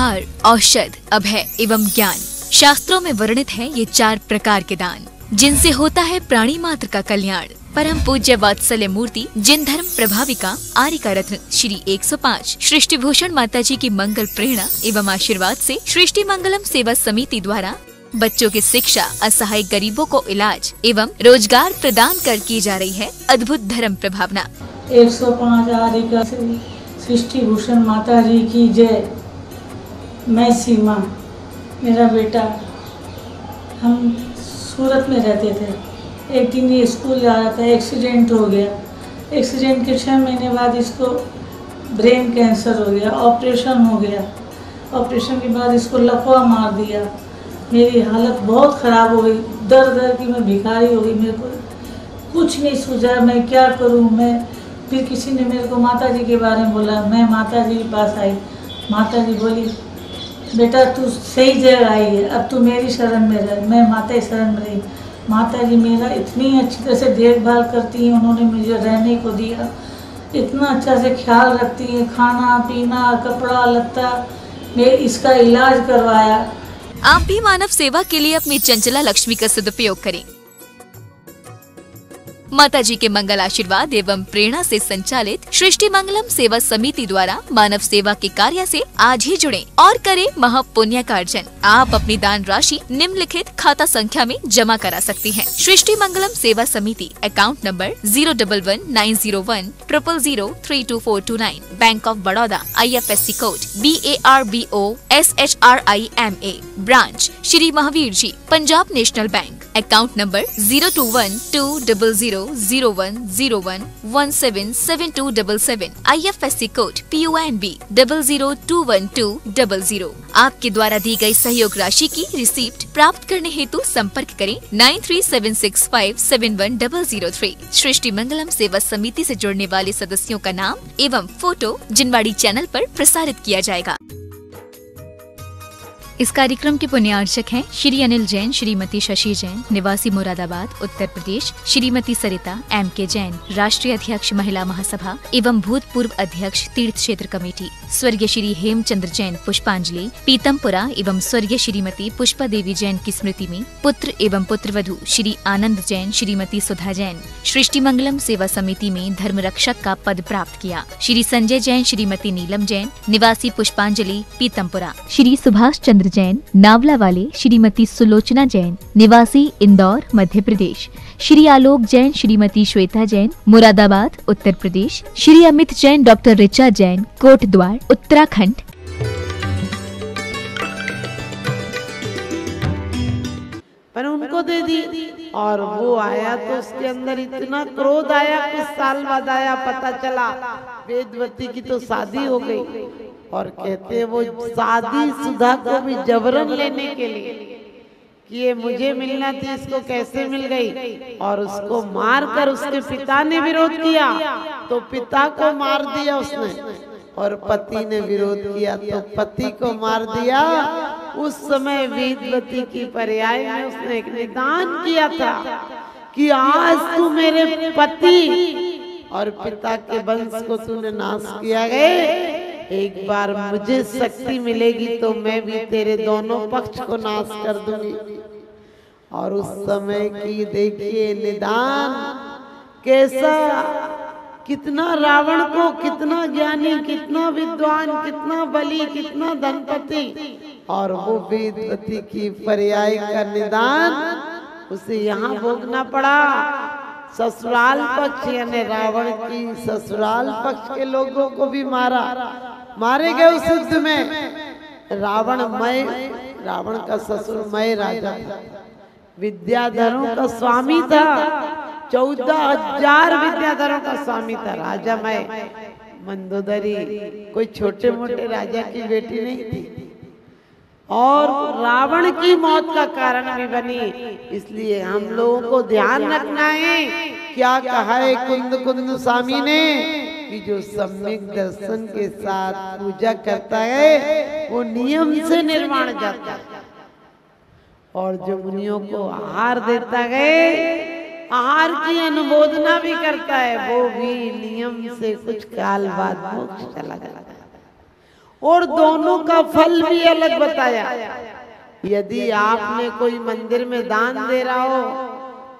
आहार, औषध, अभय एवं ज्ञान शास्त्रों में वर्णित है ये चार प्रकार के दान, जिनसे होता है प्राणी मात्र का कल्याण। परम पूज्य वात्सल्य मूर्ति जिन धर्म प्रभाविका आरिका रत्न श्री 105 सृष्टि भूषण माता जी की मंगल प्रेरणा एवं आशीर्वाद से सृष्टि मंगलम सेवा समिति द्वारा बच्चों की शिक्षा, असहाय गरीबों को इलाज एवं रोजगार प्रदान कर की जा रही है अद्भुत धर्म प्रभावना। 105 आरिका सृष्टि भूषण माता जी की जय। मैं सीमा, मेरा बेटा, हम सूरत में रहते थे। एक दिन ये स्कूल जा रहा था, एक्सीडेंट हो गया। एक्सीडेंट के 6 महीने बाद इसको ब्रेन कैंसर हो गया, ऑपरेशन हो गया। ऑपरेशन के बाद इसको लकवा मार दिया। मेरी हालत बहुत ख़राब हो गई, दर दर की मैं भिखारी हो गई। मेरे को कुछ नहीं सूझा, मैं क्या करूं। मैं फिर किसी ने मेरे को माता जी के बारे में बोला। मैं माता जी के पास आई। माता जी बोली, बेटा तू सही जगह आई है, अब तू मेरी शरण में रह। मैं माता की शरण में रही। माता जी मेरा इतनी अच्छी तरह से देखभाल करती हैं, उन्होंने मुझे रहने को दिया, इतना अच्छा से ख्याल रखती हैं, खाना पीना, कपड़ा लत्ता, मैं इसका इलाज करवाया। आप भी मानव सेवा के लिए अपनी चंचला लक्ष्मी का सदुपयोग करें। माता जी के मंगल आशीर्वाद एवं प्रेरणा से संचालित सृष्टि मंगलम सेवा समिति द्वारा मानव सेवा के कार्य से आज ही जुड़ें और करें महापुण्य का अर्जन। आप अपनी दान राशि निम्नलिखित खाता संख्या में जमा करा सकती हैं। सृष्टि Mangalam Seva Samiti, account number 0119010032429, bank of Baroda, IFSC code BARBOSHRIMA, branch Shri Mahavir ji, Punjab national bank, account number 021200101177277, IFSC code PUNB 0021200। आपके द्वारा दी गई सहयोग राशि की रिसीप्ट प्राप्त करने हेतु संपर्क करें 9376571003। सृष्टि मंगलम सेवा समिति से जुड़ने वाले सदस्यों का नाम एवं फोटो जिनवाड़ी चैनल पर प्रसारित किया जाएगा। इस कार्यक्रम के पुण्यार्चक हैं श्री अनिल जैन, श्रीमती शशि जैन, निवासी मुरादाबाद, उत्तर प्रदेश, श्रीमती सरिता MK जैन, राष्ट्रीय अध्यक्ष महिला महासभा एवं भूतपूर्व अध्यक्ष तीर्थ क्षेत्र कमेटी, स्वर्गीय श्री हेमचंद्र जैन पुष्पांजलि पीतमपुरा एवं स्वर्गीय श्रीमती पुष्पा देवी जैन की स्मृति में पुत्र एवं पुत्रवधु श्री आनंद जैन, श्रीमती सुधा जैन, सृष्टि मंगलम सेवा समिति में धर्म रक्षक का पद प्राप्त किया। श्री संजय जैन, श्रीमती नीलम जैन, निवासी पुष्पांजलि पीतमपुरा, श्री सुभाष जैन, नावला वाले, श्रीमती सुलोचना जैन, निवासी इंदौर, मध्य प्रदेश, श्री आलोक जैन, श्रीमती श्वेता जैन, मुरादाबाद, उत्तर प्रदेश, श्री अमित जैन, डॉक्टर ऋचा जैन, कोटद्वार, उत्तराखंड। पर उनको दे दी और वो आया तो उसके अंदर इतना क्रोध आया। कुछ साल बाद आया, पता चला वेदवती की तो शादी हो गई। और कहते वो शादी सुधा को भी जबरन लेने के लिए कि ये मुझे मिलना थी, इसको कैसे मिल गई। और उसको मारकर उसके पिता ने विरोध किया तो पिता को मार दिया उसने, और पति ने विरोध किया तो पति को मार दिया। उस समय वेदवती की पर्याय में उसने एक निदान किया था कि आज तू मेरे पति और पिता के वंश को तूने नाश किया गया। एक बार मुझे शक्ति मिलेगी तो मैं भी तेरे दोनों पक्ष को नाश कर दूंगी। और उस समय की देखिए निदान कैसा, कितना रावण को, कितना ज्ञानी, कितना विद्वान, कितना बली, कितना धनपति, और वो वेदवती की पर्याय का निदान उसे यहाँ भोगना पड़ा। ससुराल पक्ष यानी रावण की ससुराल पक्ष के लोगों को भी मारा, मारे गए उस युद्ध में। रावण का ससुर मय राजा था, विद्याधरों का स्वामी था, 14,000 विद्याधरों का स्वामी था राजा मय मंदोदरी। कोई छोटे मोटे राजा की बेटी नहीं थी। और रावण की मौत का कारण भी बनी। इसलिए हम लोगों को ध्यान रखना है। क्या कहा है कुंदकुंद स्वामी ने कि जो सम्यक दर्शन के साथ पूजा करता है वो नियम से निर्वाण जाता है। और जो मुनियों को आहार देता है, आहार की अनुमोदना भी करता है, वो भी नियम से कुछ काल बाद मोक्ष चला जाता है। और दोनों का फल भी अलग बताया। यदि आपने कोई मंदिर में दान दे रहा हो,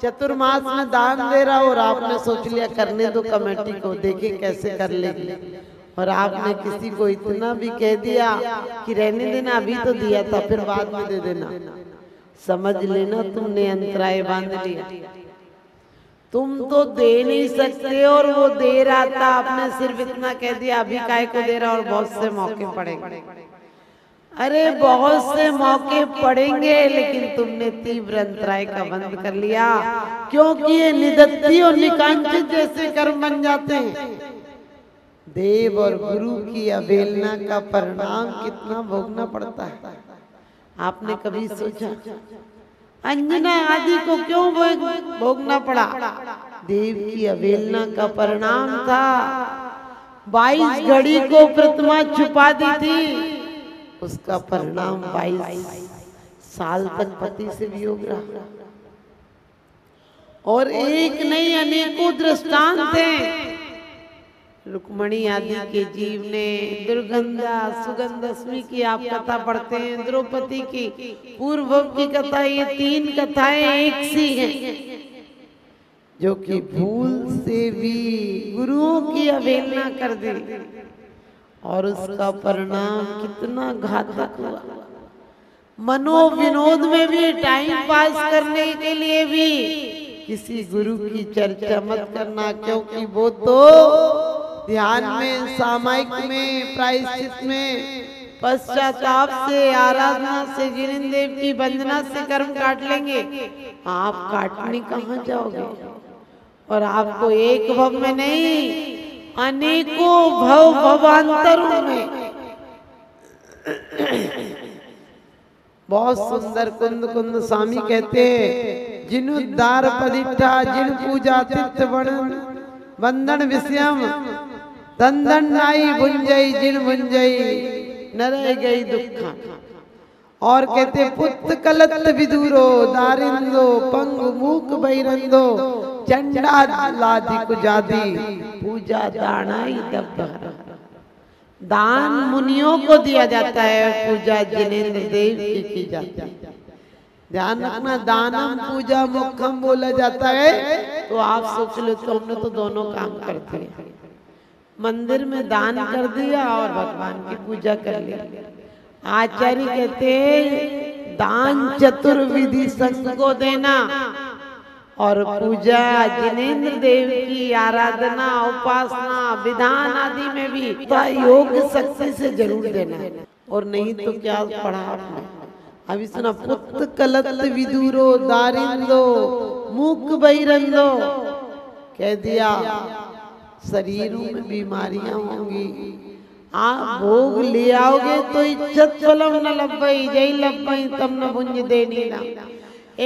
चतुर्मास में दान दे रहा हो और आपने सोच लिया करने दो कमेटी को, देखे कैसे कर लेगी, और आपने किसी को इतना भी कह दिया कि रहने देना, अभी तो दिया था फिर बाद में दे देना, समझ लेना तुमने अंतराय बांध लिया। तुम तो दे नहीं सकते और वो दे रहा था, आपने सिर्फ इतना कह दिया अभी काय को दे रहा, और बहुत से मौके पड़ेंगे। अरे बहुत से मौके पड़ेंगे, लेकिन तुमने तीव्र अंतराय का बंद कर लिया, क्योंकि ये निदत्ती और निकांचित जैसे कर्म बन जाते हैं। देव और गुरु की अवहेलना का परिणाम कितना भोगना पड़ता है, आपने कभी सोचा? अंजना आदि को क्यों भोगना पड़ा? देव की अवहेलना का परिणाम था। 22 घड़ी को प्रतिमा छुपा दी थी, उसका परिणाम 22 साल तक पति से वियोग रहा। और एक नहीं अनेकों दृष्टांत हैं। रुक्मणी आदि के जीव ने दुर्गंधा सुगंधस्मी की आप कथा पढ़ते हैं, द्रौपदी की, पूर्वम की कथा, ये तीन कथाएं एक सी हैं, जो कि भूल से भी गुरुओं की अवहेलना कर दी और उसका परिणाम कितना घातक हुआ। मनोविनोद में भी, टाइम पास करने के लिए भी किसी गुरु की चर्चा मत करना, क्योंकि वो तो ध्यान में, सामायिक में, प्रायश्चित में, पश्चाताप से, आराधना से, जिन देव की वंदना से कर्म काट लेंगे। आप काटने कहाँ जाओगे? और आपको एक भव में नहीं, अनेकों भव भवांतरों में। बहुत सुंदर कुंदकुंद स्वामी कहते हैं, जिनु दार परिठा जिन पूजा तित्त वर्णन वंदन विषयम दंदन नाई भुंजई जिन भुंजई नर गई दुखा। और कहते पुत्र कलत विदुरो दारिंदो पंग मूक बैरंदो चंडा लादी कुजादी पूजा दानाई दब्बा। दान मुनियों को दिया जाता है, पूजा जिनेन्द्र देव की जाती है। ध्यान रखना, दानम पूजा मुखम बोला जाता है, तो आप सोच लो तो हमने तो दोनों काम कर दिए, मंदिर में दान कर दिया और भगवान की पूजा कर ली। आचार्य कहते हैं, दान चतुर्विधि संत को देना और पूजा जिनेन्द्र देव की आराधना, उपासना, विधान आदि में भी योग शक्ति से जरूर देना, और नहीं तो क्या पढ़ा आपने? अभी सुना, पुत्र कलत विदुरो दारिंदो मूक बैरंदो, कह दिया शरीरों में बीमारियां होंगी। आप भोग ले आओगे तो इच्छत फलम न लब्भई जय लब्भई तम न भुंज देनी ना।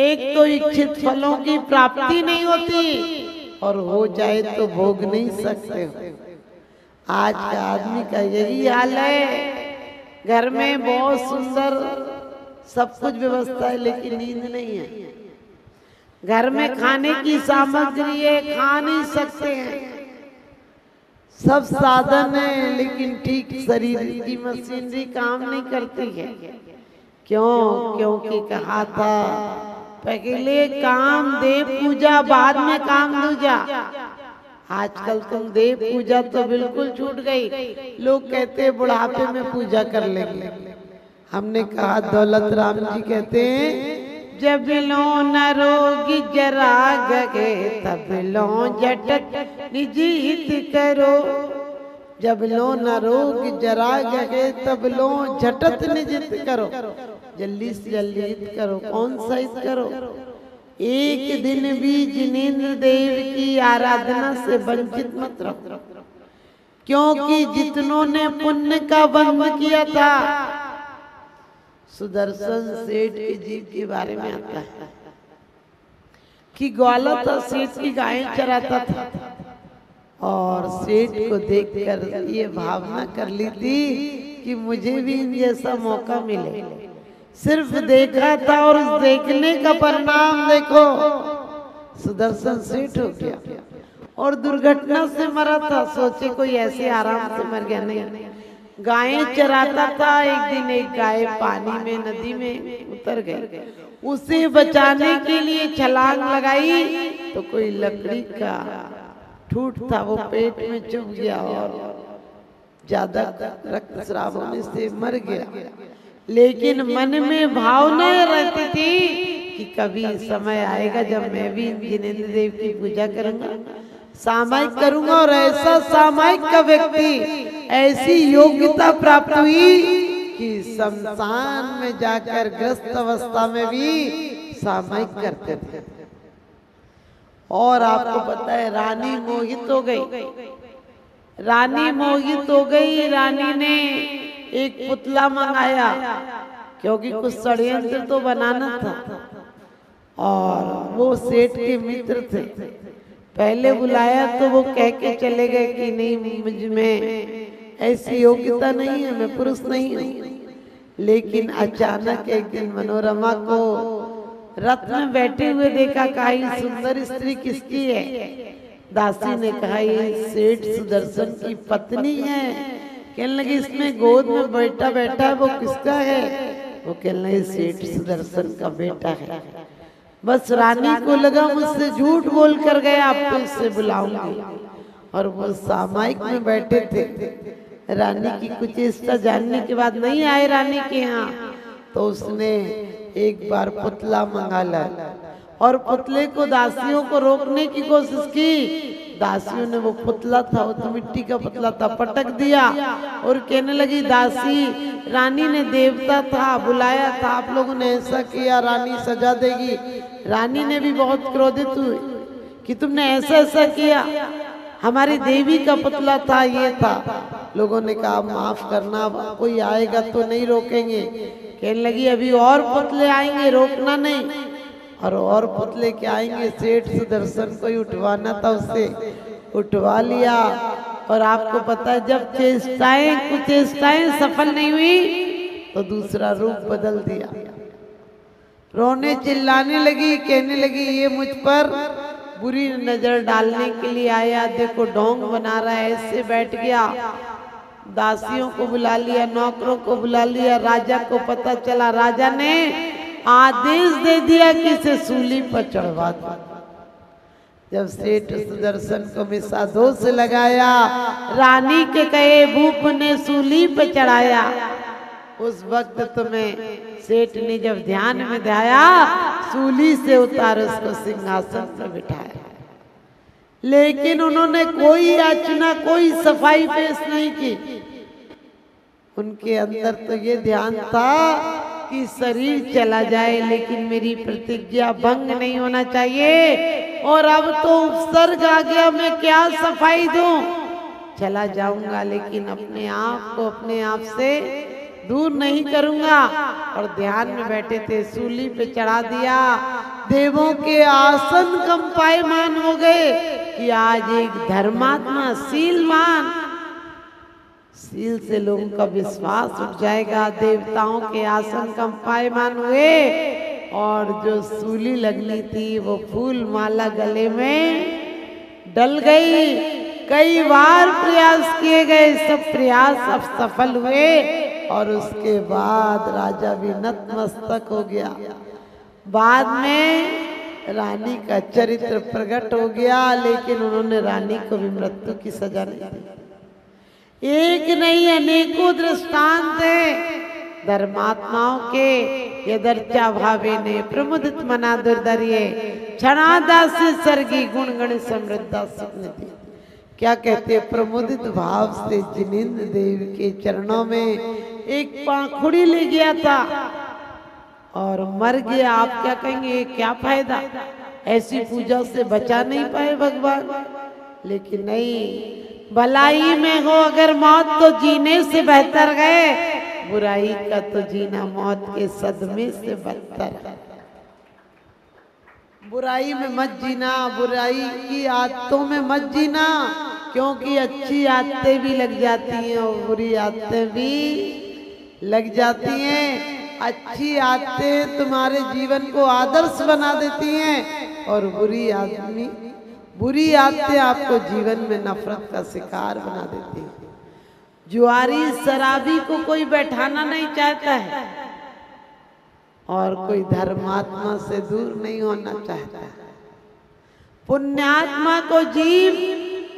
एक तो इच्छित फलों की प्राप्ति नहीं होती, और हो जाए तो भोग नहीं सकते हो। आज का आदमी का यही हाल है। घर में बहुत सुंदर सब कुछ व्यवस्था है, लेकिन नींद नहीं है। घर में खाने की सामग्री है, खा नहीं सकते हैं। सब साधन है, लेकिन ठीक शरीर की मशीनरी काम नहीं करती है। क्यों? क्योंकि कहा था, पहले काम दे पूजा, बाद में काम दूजा। आजकल तुम दे पूजा तो बिल्कुल छूट गई। लोग कहते बुढ़ापे में पूजा कर लेंगे। हमने कहा, दौलत राम जी कहते हैं, जब लो न रोगी जरा गए तब लो जटत निजीत करो, जब लो न रोगी जरा गए तब लो झटत निजीत करो, जल्दी से जल्दी करो। कौन सा इत करो? एक दिन भी जिनेन्द्र देव की आराधना से वंचित मत रहो, क्योंकि जितनों ने पुण्य का भंग किया था। सुदर्शन सेठ के जीव के बारे में आता है कि ग्वाला था, सेठ की गायें चराता था, और सेठ को देखकर ये भावना कर ली थी कि मुझे भी इन जैसा मौका मिले। सिर्फ देखा था, और उस देखने का परिणाम देखो, सुदर्शन सेठ हो गया। और दुर्घटना से मरा था, सोचे कोई ऐसे आराम से मर गया, नहीं, गायें चराता था। एक दिन एक गाय पानी में नदी में उतर गई। उसे बचाने के लिए छलांग लगाई तो कोई लकड़ी का ठूठ था, वो पेट में चुभ गया और ज्यादा रक्तस्राव होने से मर गया। लेकिन मन में भावना रहती थी कि कभी समय आएगा जब मैं भी जिनेंद्र देव की पूजा करूंगा, सामायिक करूंगा। और ऐसा सामायिक का व्यक्ति ऐसी योग्यता प्राप्त हुई कि शमशान में जाकर ग्रस्त अवस्था में भी सामायिक करते थे। और आपको पता है रानी मोहित हो गई, रानी मोहित हो गई। रानी ने एक पुतला मंगाया क्योंकि कुछ षड्यंत्र तो बनाना था। और वो सेठ के मित्र थे, पहले बुलाया तो वो कह के चले गए कि नहीं, मुझ में ऐसी योग्यता नहीं है, मैं पुरुष नहीं हूँ। लेकिन अचानक एक दिन मनोरमा को रत्न बैठे हुए देखा, कहा सुंदर स्त्री किसकी है? दासी ने कहा ये सेठ सुदर्शन की पत्नी है। कहने लगी इसमें गोद में बैठा बैठा है, वो किसका है? वो कहने लगे सेठ सुदर्शन का बेटा है। बस रानी को लगा मुझसे झूठ बोल कर गया, आप तो इससे बुलाऊंगी। और वो सामायिक में बैठे थे। रानी की कुछ इच्छा जानने के बाद नहीं आए रानी के यहाँ, तो उसने एक बार पुतला मंगा लाया और पुतले को दासियों को रोकने की कोशिश की। दासियों ने वो पुतला था, वो तो मिट्टी का पुतला था, पटक दिया और कहने लगी दासी रानी ने देवता था बुलाया था, आप लोगों ने ऐसा किया, रानी सजा देगी। रानी ने भी बहुत क्रोधित हुई कि तुमने ऐसा ऐसा किया, हमारी देवी का पुतला था, ये था। लोगों ने कहा माफ करना, कोई आएगा तो नहीं रोकेंगे। कहने लगी अभी और पुतले आएंगे, रोकना नहीं। और पुतले के आएंगे, सेठ सुदर्शन को ही उठवाना था, उसे उठवा लिया। और आपको पता है जब कुछ चेष्टाएं सफल नहीं हुई तो दूसरा रूप बदल दिया, रोने चिल्लाने लगी, कहने लगी ये मुझ पर बुरी नजर डालने के लिए आया, देखो डोंग बना रहा है, ऐसे बैठ गया। दासियों को बुला लिया, नौकरों को बुला लिया, राजा को पता चला। राजा ने आदेश दे दिया कि इसे सूली पर चढ़वा दो। जब सेठ सुदर्शन को विषादोष लगाया, रानी के कहे भूप ने सूली पर चढ़ाया। उस वक्त तुम्हें सेठ ने जब ध्यान में ध्याया, सूली से उतार उसको सिंहासन पर बिठाया। लेकिन उन्होंने कोई याचना, कोई सफाई पेश नहीं की। उनके अंदर तो ये ध्यान था कि शरीर चला जाए लेकिन मेरी प्रतिज्ञा भंग नहीं होना चाहिए। और अब तो उपसर्ग आ गया, मैं क्या सफाई दूं, चला जाऊंगा लेकिन अपने आप को अपने आप से दूर नहीं करूंगा। और ध्यान में बैठे थे, सूली पे चढ़ा दिया। देवों के आसन कंपायमान हो गए कि आज एक धर्मात्मा सीलमान, सील से लोगों का विश्वास उठ जाएगा। देवताओं के आसन कंपायमान हुए और जो सूली लगनी थी वो फूल माला गले में डल गई। कई बार प्रयास किए गए, सब प्रयास असफल हुए। और उसके बाद राजा भी नतमस्तक हो गया। बाद में रानी का चरित्र प्रकट हो गया, लेकिन उन्होंने रानी को भी मृत्यु की सजा नहीं दी। एक नहीं अनेकों दृष्टांत है धर्मात्माओं के। यदर्चा भावे ने प्रमुदित मना दुर्दर्ये क्षणादासी सर्गी गुणगण समृद्धा सुनिधि। क्या कहते हैं, प्रमुदित भाव से जिनेंद्र देव के चरणों में एक पाखुड़ी ले गया था और मर गया। आप क्या कहेंगे, क्या फायदा, ऐसी पूजा से बचा नहीं पाए भगवान। लेकिन नहीं, भलाई में हो अगर मौत तो जीने से बेहतर है, बुराई का तो जीना मौत के सदमे से बेहतर है। बुराई में मत जीना, बुराई की आदतों में मत जीना, क्योंकि अच्छी आदतें भी लग जाती हैं और बुरी आदतें भी लग जाती हैं। अच्छी आदतें तुम्हारे जीवन को आदर्श बना देती हैं और बुरी आदतें आपको जीवन में नफरत का शिकार बना देती हैं। जुआरी शराबी को कोई बैठाना नहीं चाहता है और कोई धर्मात्मा से दूर नहीं होना चाहता। पुण्यात्मा को जीव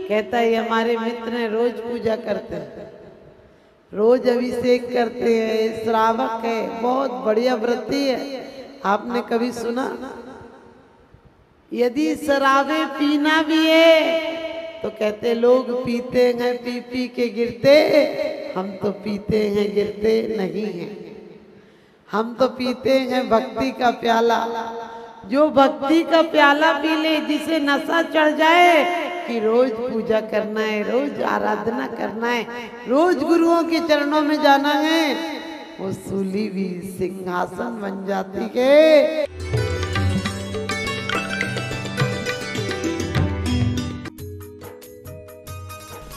कहता है हमारे मित्र ने रोज पूजा करते हैं, रोज अभिषेक करते हैं, श्रावक है, बहुत बढ़िया व्रती है, आपने कभी सुना? यदि शराबे पीना भी है तो कहते लोग पीते हैं, पी पी के गिरते, हम तो पीते हैं गिरते नहीं हैं, हम तो पीते हैं भक्ति का प्याला। जो भक्ति का प्याला पी ले, जिसे नशा चढ़ जाए कि रोज पूजा करना है, रोज आराधना करना है, रोज गुरुओं के चरणों में जाना है, वो सूली भी सिंहासन बन जाती है।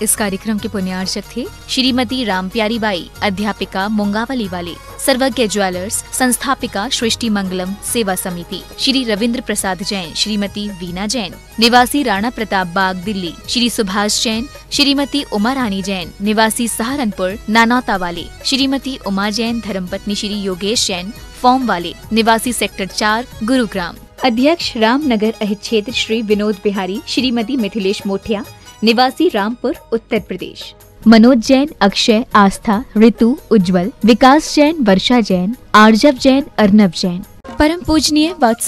इस कार्यक्रम के पुण्यार्चक थे श्रीमती राम प्यारी बाई, अध्यापिका मुंगावली वाले, सर्वज्ञ ज्वेलर्स संस्थापिका सृष्टि मंगलम सेवा समिति, श्री रविंद्र प्रसाद जैन, श्रीमती वीना जैन, निवासी राणा प्रताप बाग दिल्ली, श्री सुभाष जैन, श्रीमती उमा रानी जैन, निवासी सहारनपुर नानौता वाले, श्रीमती उमा जैन, धर्मपत्नी श्री योगेश जैन, फॉर्म वाले, निवासी सेक्टर 4 गुरुग्राम, अध्यक्ष रामनगर अहित क्षेत्र श्री विनोद बिहारी, श्रीमती मिथिलेश मोठिया, निवासी रामपुर उत्तर प्रदेश, मनोज जैन, अक्षय आस्था, ऋतु उज्जवल, विकास जैन, वर्षा जैन, आर्जव जैन, अर्नब जैन। परम पूजनीय वात्सल्य